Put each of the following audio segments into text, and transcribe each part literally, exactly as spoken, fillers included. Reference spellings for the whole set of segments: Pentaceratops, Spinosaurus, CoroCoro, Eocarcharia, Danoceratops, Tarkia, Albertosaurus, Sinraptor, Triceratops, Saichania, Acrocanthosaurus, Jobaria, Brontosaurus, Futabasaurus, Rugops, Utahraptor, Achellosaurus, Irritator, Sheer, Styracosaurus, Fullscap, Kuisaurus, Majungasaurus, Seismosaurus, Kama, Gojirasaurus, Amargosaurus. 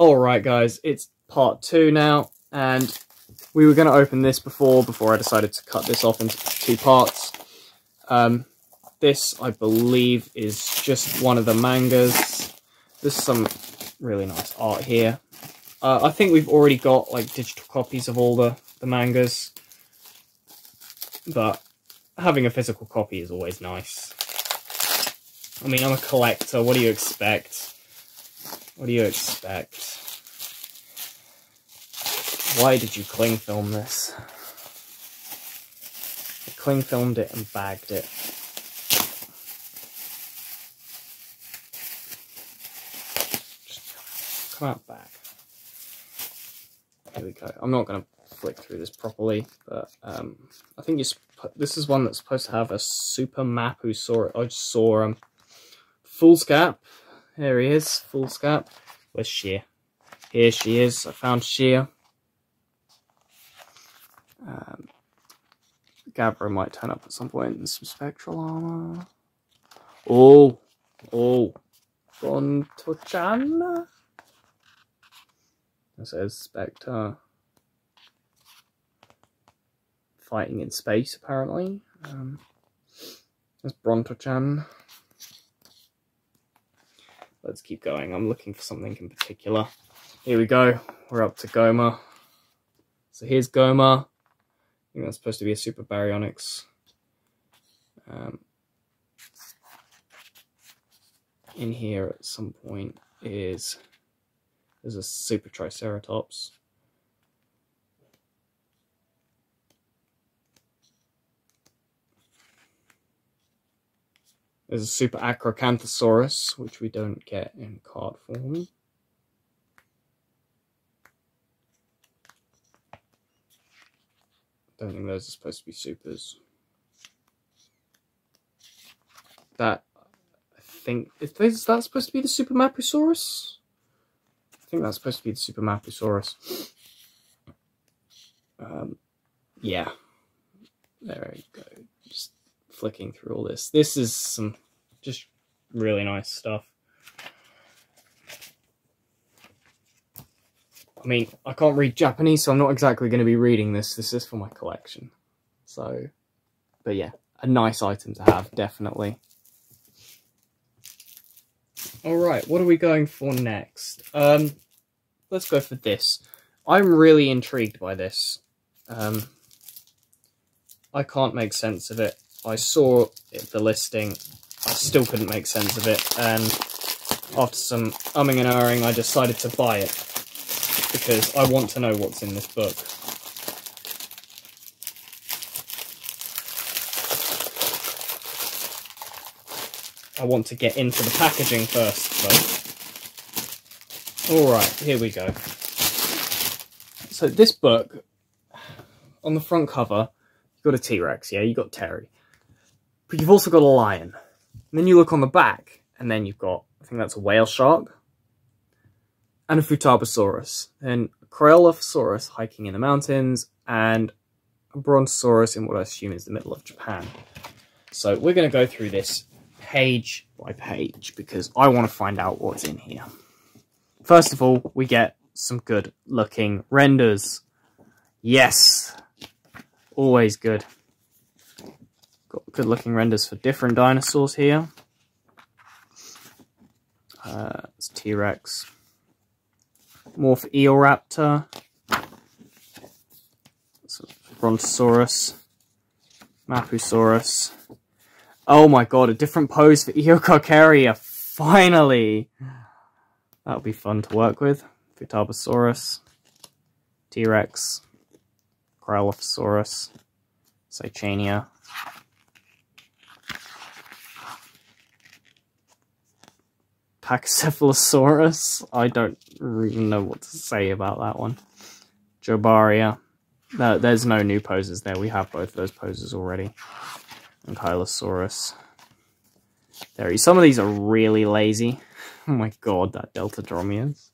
Alright guys, it's part two now, and we were going to open this before, before I decided to cut this off into two parts. Um, this, I believe, is just one of the mangas. There's some really nice art here. Uh, I think we've already got like digital copies of all the, the mangas, but having a physical copy is always nice. I mean, I'm a collector, what do you expect? What do you expect? Why did you cling film this? I cling filmed it and bagged it. Just come out back. Here we go. I'm not going to flick through this properly, but um, I think you this is one that's supposed to have a super Mapusaurus. I just saw him. Um, Fullscap. There he is, Fullscap. Where's Sheer? Here she is. I found Sheer. Um, Gabra might turn up at some point in some spectral armor. Oh, oh, Bontochan. That says Spectre. Fighting in space, apparently. Um, that's Brontochan. Let's keep going. I'm looking for something in particular. Here we go. We're up to Goma. So here's Goma. I think that's supposed to be a super Baryonyx. Um, in here at some point is... There's a super Triceratops. There's a super Acrocanthosaurus, which we don't get in card form. Don't think those are supposed to be supers. That, I think, is that supposed to be the super Mapusaurus? I think that's supposed to be the super Mapusaurus. Um, yeah. There we go. Just flicking through all this. This is some just really nice stuff. I mean, I can't read Japanese, so I'm not exactly going to be reading this. This is for my collection. So, but yeah, a nice item to have, definitely. Alright, what are we going for next? Um, let's go for this. I'm really intrigued by this. Um, I can't make sense of it. I saw it, the listing, I still couldn't make sense of it, and after some umming and erring, I decided to buy it, because I want to know what's in this book. I want to get into the packaging first, though. Alright, here we go. So this book, on the front cover, you've got a T-Rex, yeah, you've got Terry. But you've also got a lion. And then you look on the back, and then you've got, I think that's a whale shark. And a Futabasaurus. And a Crayolophosaurus hiking in the mountains. And a Brontosaurus in what I assume is the middle of Japan. So we're going to go through this page by page, because I want to find out what's in here. First of all, we get some good looking renders. Yes! Always good. Got good-looking renders for different dinosaurs here. Uh, it's T-Rex. More for Eoraptor. Brontosaurus. Mapusaurus. Oh my god, a different pose for Eocarcharia, finally! That'll be fun to work with. Futabasaurus. T-Rex. Crayolophosaurus. Saichania. Pachycephalosaurus. I don't even know what to say about that one. Jobaria. No, there's no new poses there. We have both those poses already. Ankylosaurus. There is. Some of these are really lazy. Oh my god, that Deltadromaeus.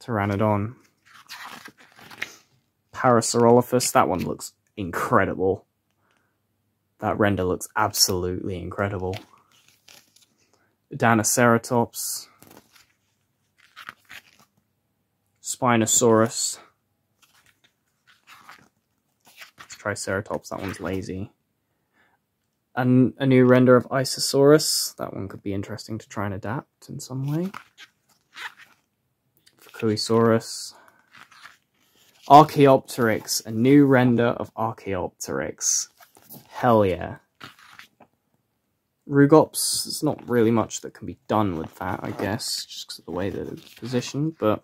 Pteranodon. Parasaurolophus. That one looks incredible. That render looks absolutely incredible. Danoceratops. Spinosaurus. Triceratops, that one's lazy. And a new render of Isosaurus. That one could be interesting to try and adapt in some way. Kuisaurus. Archaeopteryx. A new render of Archaeopteryx. Hell yeah. Rugops, there's not really much that can be done with that, I guess, just because of the way that it's positioned, but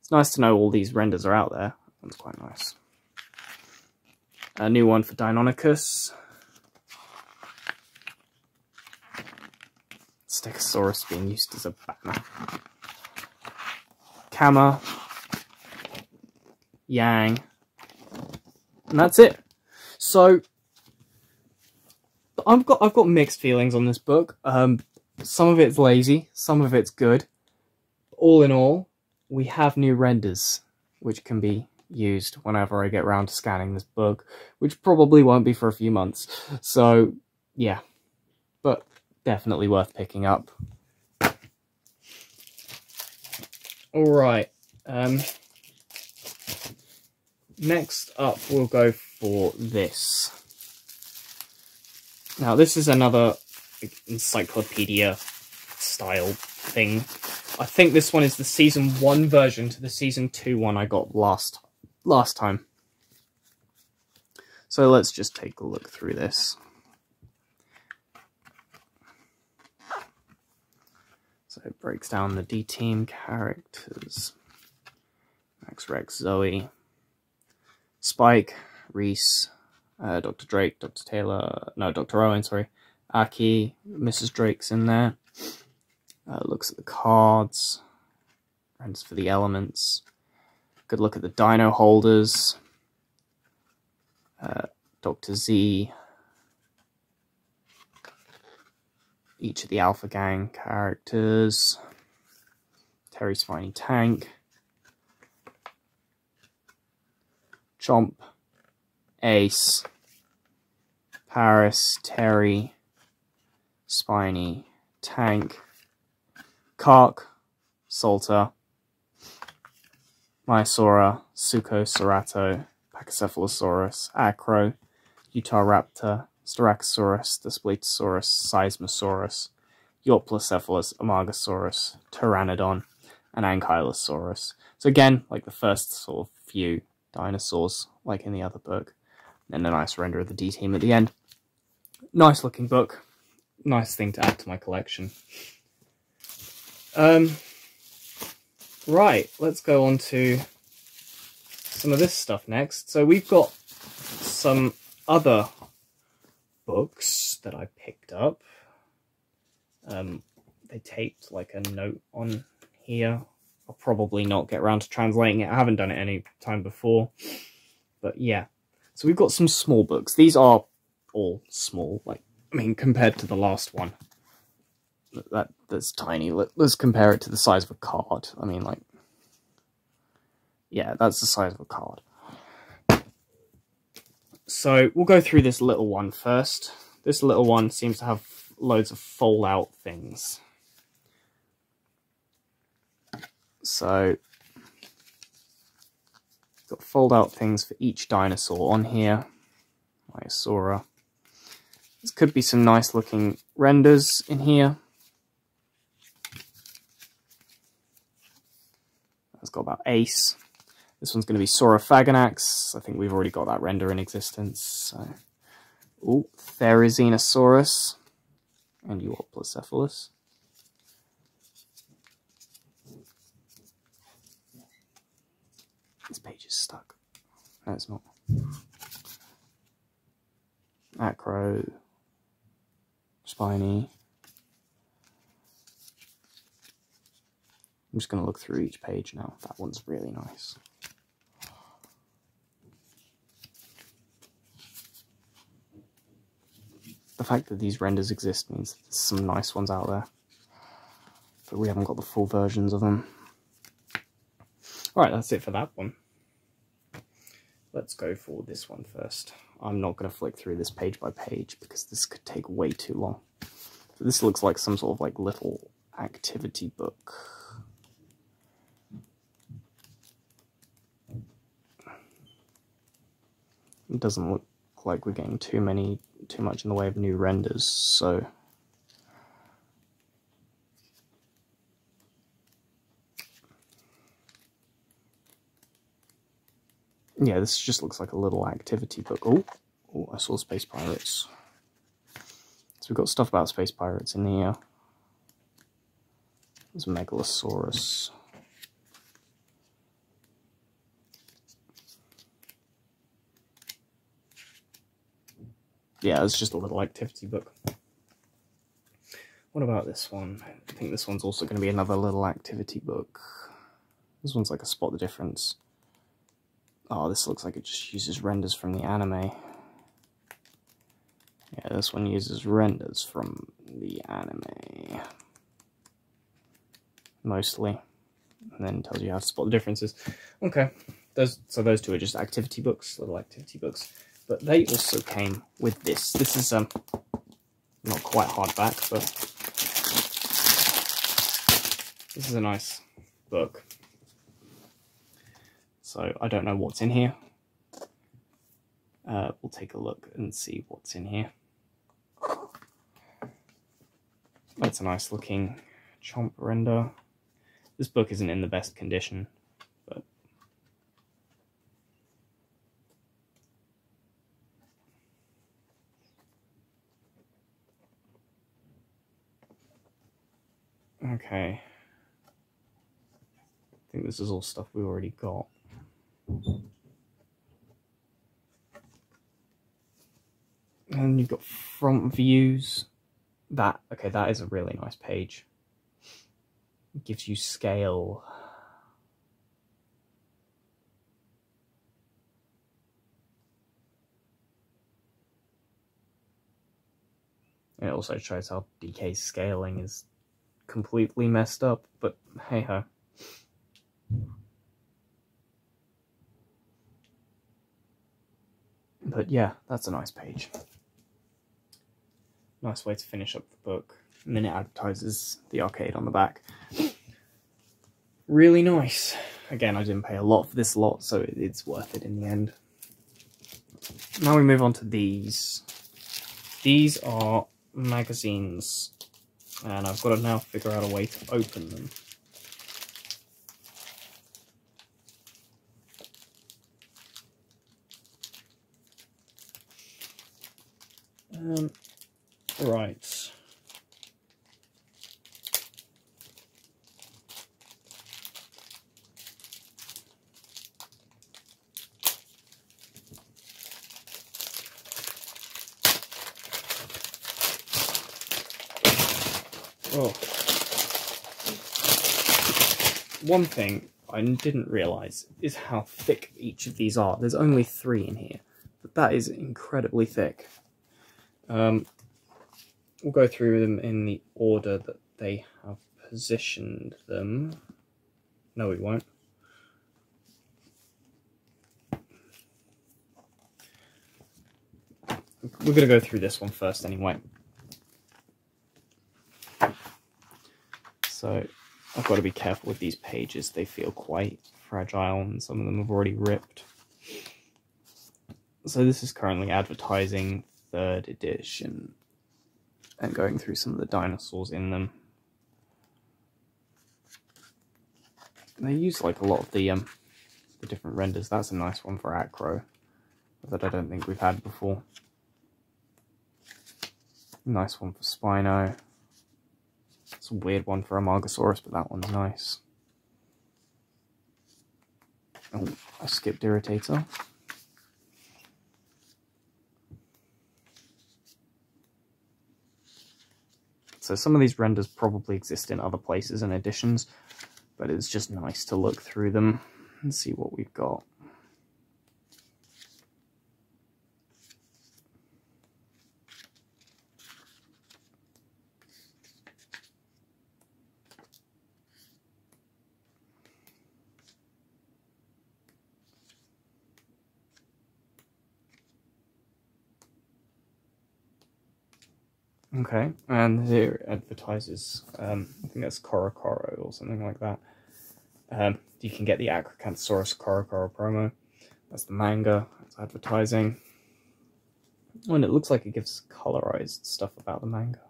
it's nice to know all these renders are out there. That one's quite nice. A new one for Deinonychus. Stegosaurus being used as a banner. Kama. Yang. And that's it. So I've got I've got mixed feelings on this book. Um, some of it's lazy, some of it's good. All in all, we have new renders which can be used whenever I get around to scanning this book, which probably won't be for a few months. So yeah, but definitely worth picking up. All right. Um, next up, we'll go for this. Now, this is another encyclopedia style thing. I think this one is the season one version to the season two one I got last last time. So let's just take a look through this. So it breaks down the D team characters. Max, Rex, Zoe, Spike, Reese, Uh, Doctor Drake, Doctor Taylor, no, Doctor Owen, sorry, Aki, Missus Drake's in there, uh, looks at the cards, runs for the elements, good look at the dino holders, uh, Doctor Z, each of the Alpha Gang characters, Terry's Spiny Tank, Chomp, Ace, Paris, Terry, Spiny, Tank, Kark, Salter, Mysora, Suko, Cerato, Pachycephalosaurus, Acro, Utahraptor, Styracosaurus, Despletosaurus, Seismosaurus, Yoplocephalus, Amargosaurus, Pteranodon, and Ankylosaurus. So again, like the first sort of few dinosaurs, like in the other book. And a nice render of the D team at the end. Nice looking book. Nice thing to add to my collection. Um, right, let's go on to some of this stuff next. So we've got some other books that I picked up. Um, they taped like a note on here. I'll probably not get around to translating it. I haven't done it any time before. But yeah. So we've got some small books. These are all small, like, I mean, compared to the last one. That That's tiny. Let, let's compare it to the size of a card. I mean, like, yeah, that's the size of a card. So we'll go through this little one first. This little one seems to have loads of fold-out things. So got fold out things for each dinosaur on here. Mysora. This could be some nice looking renders in here. That's got about Ace. This one's going to be Saurophaganax. I think we've already got that render in existence. So. Ooh, Therizinosaurus and Eoraptor. This page is stuck. No, it's not. Acro. Spiny. I'm just going to look through each page now. That one's really nice. the fact that these renders exist means there's some nice ones out there, but we haven't got the full versions of them. Alright, that's it for that one. Let's go for this one first. I'm not going to flick through this page by page because this could take way too long. But this looks like some sort of like little activity book. It doesn't look like we're getting too many, too much in the way of new renders, so yeah, this just looks like a little activity book. Oh, oh, I saw space pirates. So we've got stuff about space pirates in here. There's Megalosaurus. Yeah, it's just a little activity book. What about this one? I think this one's also going to be another little activity book. This one's like a spot the difference. Oh, this looks like it just uses renders from the anime. Yeah, this one uses renders from the anime. Mostly. And then tells you how to spot the differences. Okay, those, so those two are just activity books, little activity books. But they also came with this. This is um not quite hardback, but this is a nice book. So I don't know what's in here. Uh, we'll take a look and see what's in here. That's a nice looking chomp render. This book isn't in the best condition. Okay, I think this is all stuff we already got. And you've got front views. That, okay, that is a really nice page. It gives you scale. It also shows how D K scaling is completely messed up, but hey ho. But yeah, that's a nice page. Nice way to finish up the book. And then it advertises the arcade on the back. Really nice. Again, I didn't pay a lot for this lot, so it's worth it in the end. Now we move on to these. These are magazines. And I've got to now figure out a way to open them. Um, right. Oh. One thing I didn't realise is how thick each of these are. There's only three in here, but that is incredibly thick. Um, we'll go through them in the order that they have positioned them. No, we won't. We're going to go through this one first anyway. So I've got to be careful with these pages, they feel quite fragile and some of them have already ripped. So this is currently advertising third edition and going through some of the dinosaurs in them. And they use like a lot of the, um, the different renders. That's a nice one for Acro that I don't think we've had before. Nice one for Spino. It's a weird one for a Margosaurus, but that one's nice. Oh, I skipped Irritator. So some of these renders probably exist in other places and editions, but it's just nice to look through them and see what we've got. Okay, and here it advertises, um, I think that's CoroCoro or something like that. Um, you can get the Acrocanthosaurus CoroCoro promo. That's the manga, it's advertising. Oh, and it looks like it gives colorized stuff about the manga.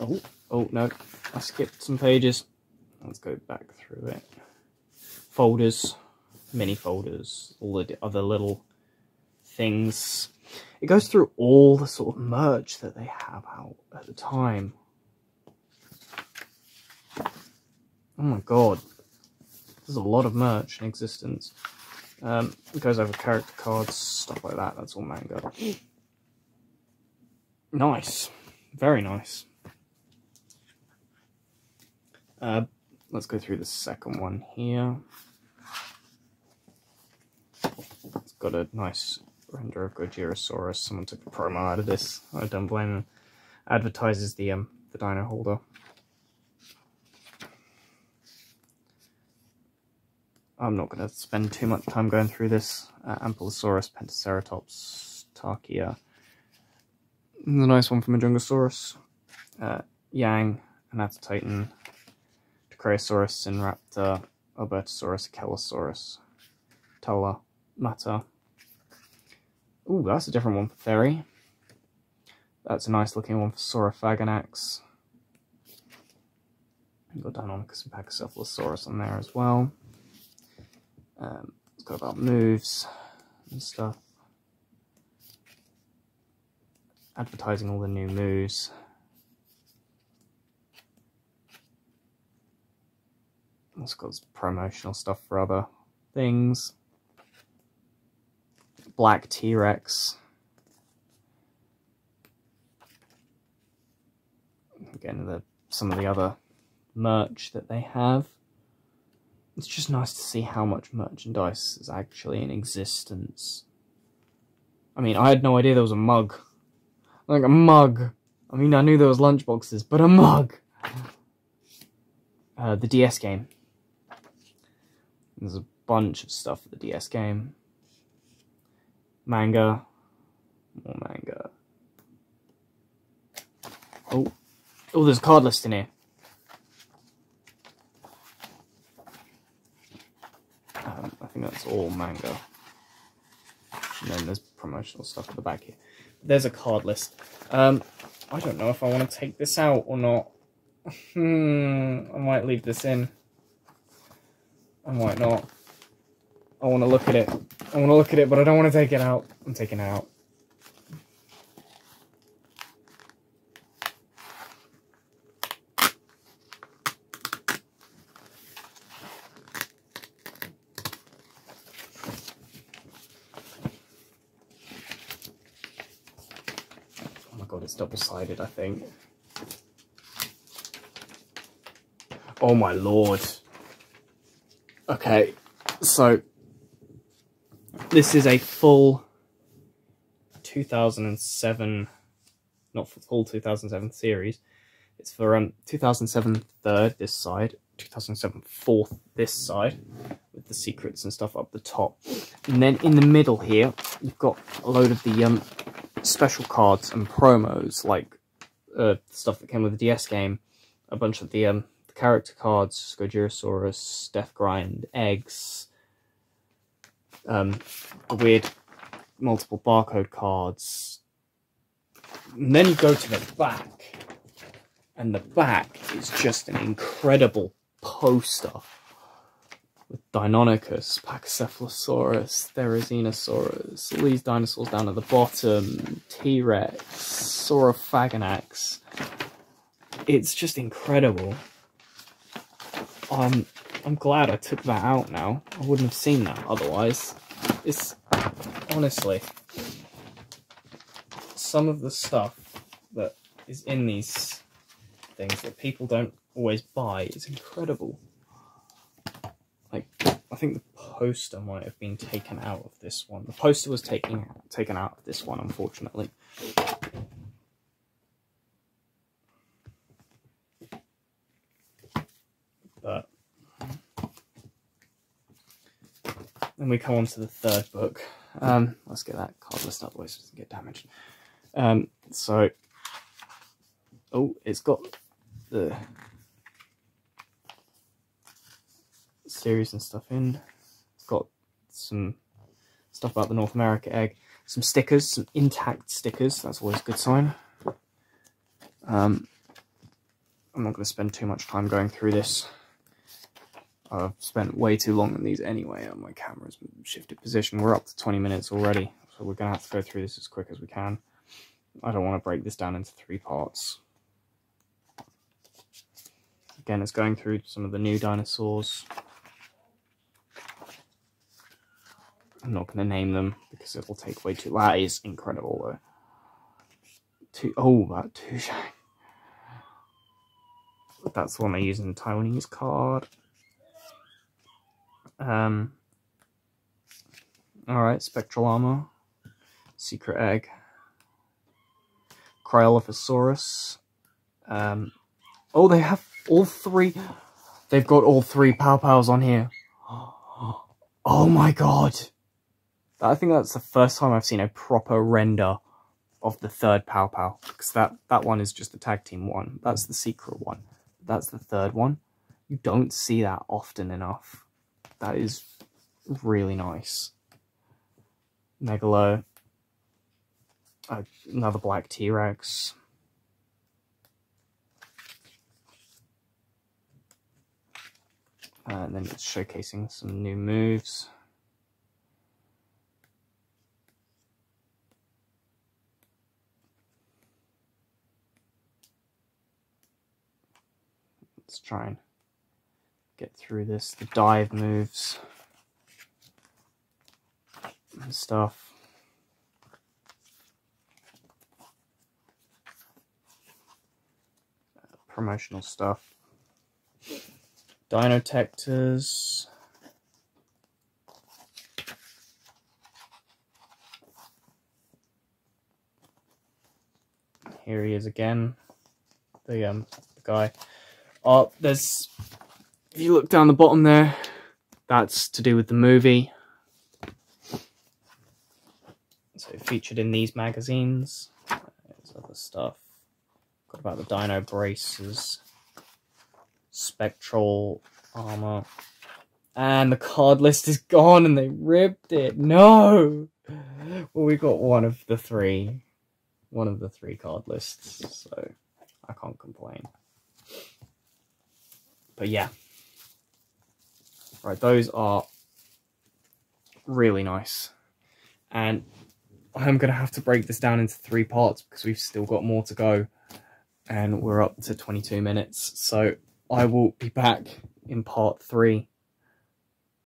Oh, oh no, I skipped some pages. Let's go back through it. Folders, mini folders, all the other little things. It goes through all the sort of merch that they have out at the time. Oh my god, there's a lot of merch in existence. Um, it goes over character cards, stuff like that. That's all manga. Nice, very nice. Uh, let's go through the second one here. It's got a nice render of Gojirasaurus. Someone took a promo out of this. I don't blame them. Advertises the um the dino holder. I'm not going to spend too much time going through this. Uh, Ankylosaurus, Pentaceratops, Tarkia. And the nice one from a Majungasaurus. Uh, Yang, Anatotitan, Crayolophosaurus, Sinraptor, Albertosaurus, Achellosaurus, Tola, Mata. Ooh, that's a different one for Theri. That's a nice looking one for Saurophaganax. We've got Deinonychus and Pachycephalosaurus on there as well. Um, it's got about moves and stuff. Advertising all the new moves. It's got promotional stuff for other things. Black T-Rex. Again, the, some of the other merch that they have. It's just nice to see how much merchandise is actually in existence. I mean, I had no idea there was a mug. Like, a mug. I mean, I knew there was lunchboxes, but a mug! Uh, the D S game. There's a bunch of stuff for the D S game. Manga. More manga. Oh. Oh, there's a card list in here. Um, I think that's all manga. And then there's promotional stuff at the back here. There's a card list. Um, I don't know if I want to take this out or not. Hmm, I might leave this in. I might not. I want to look at it. I want to look at it, but I don't want to take it out. I'm taking it out. Oh my god, it's double-sided, I think. Oh my lord. Okay, so... this is a full two thousand seven, not full two thousand seven series. It's for um, two thousand seven third this side, two thousand seven fourth this side, with the secrets and stuff up the top. And then in the middle here, you've got a load of the um, special cards and promos, like uh, stuff that came with the D S game, a bunch of the, um, the character cards, Gojirasaurus, Death Grind, Eggs... Um, weird multiple barcode cards. And then you go to the back, and the back is just an incredible poster with Deinonychus, Pachycephalosaurus, Therizinosaurus, all these dinosaurs down at the bottom, T-Rex, Saurophaganax. It's just incredible. Um... I'm glad I took that out now. I wouldn't have seen that otherwise. It's... honestly... some of the stuff that is in these things that people don't always buy is incredible. Like, I think the poster might have been taken out of this one. The poster was taken, taken out of this one, unfortunately. But... then we come on to the third book. Um, let's get that card list up, otherwise it doesn't get damaged. Um, so, Oh, it's got the series and stuff in. It's got some stuff about the North America egg. Some stickers, some intact stickers. That's always a good sign. Um, I'm not going to spend too much time going through this. I've spent way too long on these anyway. My camera's shifted position. We're up to twenty minutes already, so we're going to have to go through this as quick as we can. I don't want to break this down into three parts. Again, it's going through some of the new dinosaurs. I'm not going to name them because it will take way too long. That is incredible, though. Two, oh, that Tushang. That's the one they use in the Taiwanese card. Um, Alright, spectral armor, secret egg, Crayolophosaurus. Um, oh, they have all three. They've got all three pow-pows on here. Oh my god. I think that's the first time I've seen a proper render of the third pow-pow. Because that, that one is just the tag team one. That's the secret one. That's the third one. You don't see that often enough. That is really nice. Megalo. Uh, another black T-Rex. Uh, and then it's showcasing some new moves. Let's try and get through this. The dive moves and stuff. Uh, promotional stuff. Dinotectors. Here he is again. The um the guy. Oh, there's. If you look down the bottom there, that's to do with the movie. So featured in these magazines. There's other stuff. Got about the dino braces, spectral armor, and the card list is gone and they ripped it. No! Well, we got one of the three, one of the three card lists, so I can't complain. But yeah. Right, those are really nice. And I'm going to have to break this down into three parts because we've still got more to go. And we're up to twenty-two minutes. So I will be back in part three